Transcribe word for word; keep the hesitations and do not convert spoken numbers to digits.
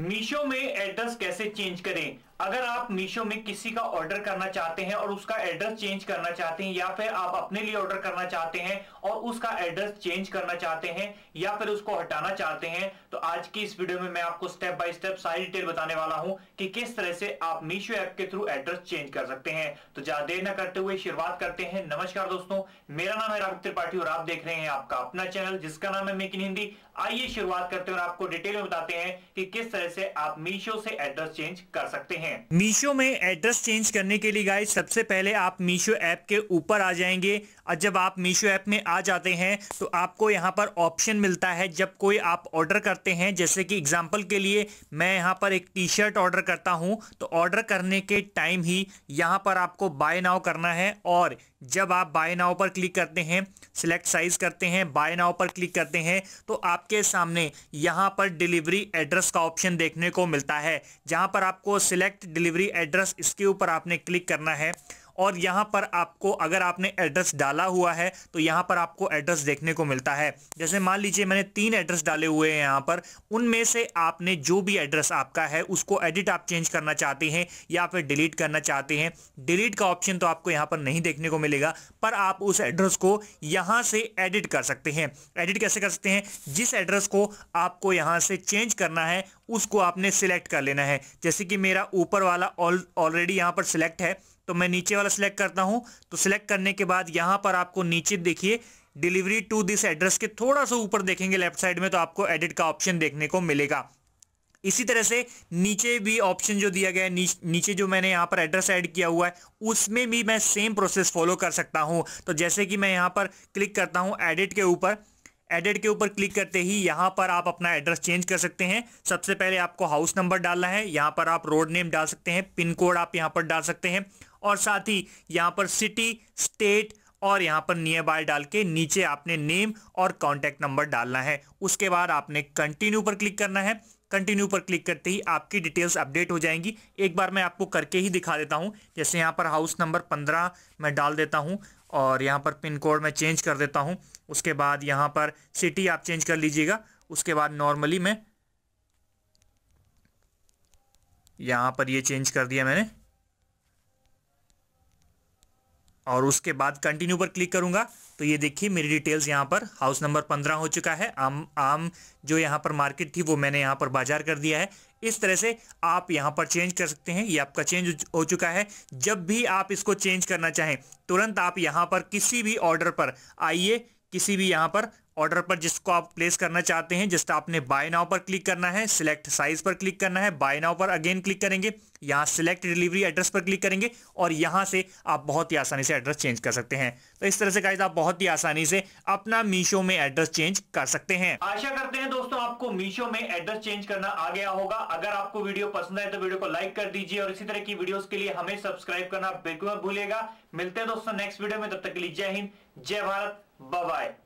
मीशो में एड्रेस कैसे चेंज करें। अगर आप मीशो में किसी का ऑर्डर करना चाहते हैं और उसका एड्रेस चेंज करना चाहते हैं, या फिर आप अपने लिए ऑर्डर करना चाहते हैं और उसका एड्रेस चेंज करना चाहते हैं, या फिर उसको हटाना चाहते हैं, तो आज की इस वीडियो में मैं आपको स्टेप बाय स्टेप सारी डिटेल बताने वाला हूं कि किस तरह से आप मीशो ऐप के थ्रू एड्रेस चेंज कर सकते हैं। तो ज्यादा देर न करते हुए शुरुआत करते हैं। नमस्कार दोस्तों, मेरा नाम है राघव त्रिपाठी और आप देख रहे हैं आपका अपना चैनल जिसका नाम है मेक इन हिंदी। आइए शुरुआत करते हैं और आपको डिटेल में बताते हैं कि किस तरह से आप मीशो से एड्रेस चेंज कर सकते हैं। मीशो में एड्रेस चेंज करने के लिए गाइस सबसे पहले आप मीशो ऐप के ऊपर आ जाएंगे और जब आप मीशो ऐप में आ जाते हैं तो आपको यहाँ पर ऑप्शन मिलता है। जब कोई आप ऑर्डर करते हैं, जैसे कि एग्जांपल के लिए मैं यहाँ पर एक टी शर्ट ऑर्डर करता हूँ, तो ऑर्डर करने के टाइम ही यहाँ पर आपको बाय नाउ करना है। और जब आप बाय नाउ पर क्लिक करते हैं, सिलेक्ट साइज करते हैं, बाय नाउ पर क्लिक करते हैं, तो आपके सामने यहाँ पर डिलीवरी एड्रेस का ऑप्शन देखने को मिलता है, जहाँ पर आपको सिलेक्ट डिलीवरी एड्रेस, इसके ऊपर आपने क्लिक करना है। और यहाँ पर आपको, अगर आपने एड्रेस डाला हुआ है तो यहाँ पर आपको एड्रेस देखने को मिलता है। जैसे मान लीजिए मैंने तीन एड्रेस डाले हुए हैं यहाँ पर, उनमें से आपने जो भी एड्रेस आपका है उसको एडिट आप चेंज करना चाहते हैं या फिर डिलीट करना चाहते हैं। डिलीट का ऑप्शन तो आपको यहाँ पर नहीं देखने को मिलेगा, पर आप उस एड्रेस को यहाँ से एडिट कर सकते हैं। एडिट कैसे कर सकते हैं? जिस एड्रेस को आपको यहाँ से चेंज करना है उसको आपने सिलेक्ट कर लेना है। जैसे कि मेरा ऊपर वाला ऑलरेडी यहाँ पर सिलेक्ट है, तो मैं नीचे वाला सिलेक्ट करता हूं। तो सिलेक्ट करने के बाद यहां पर आपको नीचे देखिए डिलीवरी टू दिस एड्रेस के थोड़ा सा ऊपर देखेंगे लेफ्ट साइड में, तो आपको एडिट का ऑप्शन देखने को मिलेगा। इसी तरह से नीचे भी ऑप्शन जो दिया गया है, नीच, नीचे जो मैंने यहाँ पर एड्रेस ऐड किया हुआ है उसमें भी मैं सेम प्रोसेस फॉलो कर सकता हूँ। तो जैसे कि मैं यहाँ पर क्लिक करता हूँ एडिट के ऊपर, एडिट के ऊपर क्लिक करते ही यहाँ पर आप अपना एड्रेस चेंज कर सकते हैं। सबसे पहले आपको हाउस नंबर डालना है, यहाँ पर आप रोड नेम डाल सकते हैं, पिन कोड आप यहाँ पर डाल सकते हैं, और साथ ही यहाँ पर सिटी, स्टेट और यहाँ पर नियर बाय डाल के नीचे आपने नेम और कॉन्टैक्ट नंबर डालना है। उसके बाद आपने कंटिन्यू पर क्लिक करना है। कंटिन्यू पर क्लिक करते ही आपकी डिटेल्स अपडेट हो जाएंगी। एक बार मैं आपको करके ही दिखा देता हूँ। जैसे यहाँ पर हाउस नंबर पंद्रह मैं डाल देता हूँ और यहाँ पर पिन कोड मैं चेंज कर देता हूँ। उसके बाद यहाँ पर सिटी आप चेंज कर लीजिएगा। उसके बाद नॉर्मली मैं यहाँ पर ये चेंज कर दिया मैंने, और उसके बाद कंटिन्यू पर क्लिक करूँगा तो ये देखिए मेरी डिटेल्स यहाँ पर हाउस नंबर पंद्रह हो चुका है। आम आम जो यहाँ पर मार्केट थी वो मैंने यहाँ पर बाजार कर दिया है। इस तरह से आप यहाँ पर चेंज कर सकते हैं। ये आपका चेंज हो चुका है। जब भी आप इसको चेंज करना चाहें तुरंत आप यहाँ पर किसी भी ऑर्डर पर आइए, किसी भी यहाँ पर ऑर्डर पर जिसको आप प्लेस करना चाहते हैं, जस्ट आपने बाय नाउ पर क्लिक करना है, सिलेक्ट साइज पर क्लिक करना है, बाय नाउ पर अगेन क्लिक करेंगे, यहाँ सिलेक्ट डिलीवरी एड्रेस पर क्लिक करेंगे और यहाँ से आप बहुत ही आसानी से एड्रेस चेंज कर सकते हैं। तो इस तरह से गाइस आप बहुत ही आसानी से अपना मीशो में एड्रेस चेंज कर सकते हैं। आशा करते हैं दोस्तों आपको मीशो में एड्रेस चेंज करना आ गया होगा। अगर आपको वीडियो पसंद आए तो वीडियो को लाइक कर दीजिए और इसी तरह की वीडियोस के लिए हमें सब्सक्राइब करना बिल्कुल मत भूलिएगा। मिलते हैं दोस्तों नेक्स्ट वीडियो में, तब तक के लिए जय हिंद, जय भारत, बाय बाय।